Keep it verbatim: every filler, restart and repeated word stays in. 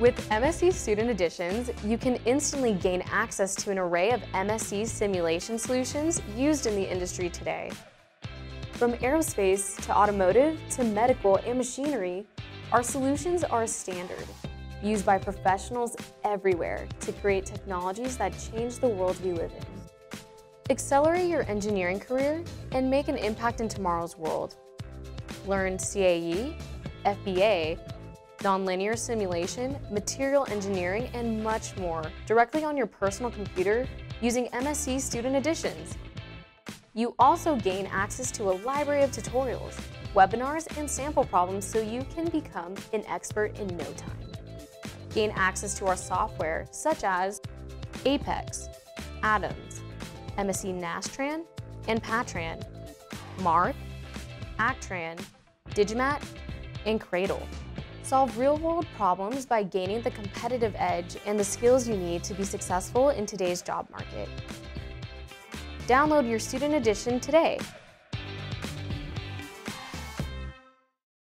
With M S C Student Editions, you can instantly gain access to an array of M S C simulation solutions used in the industry today. From aerospace to automotive to medical and machinery, our solutions are a standard, used by professionals everywhere to create technologies that change the world we live in. Accelerate your engineering career and make an impact in tomorrow's world. Learn C A E, F E A, nonlinear simulation, material engineering, and much more directly on your personal computer using M S C Student Editions. You also gain access to a library of tutorials, webinars, and sample problems so you can become an expert in no time. Gain access to our software such as Apex, Atoms, M S C Nastran and Patran, Mark, Actran, Digimat, and Cradle. Solve real-world problems by gaining the competitive edge and the skills you need to be successful in today's job market. Download your student edition today.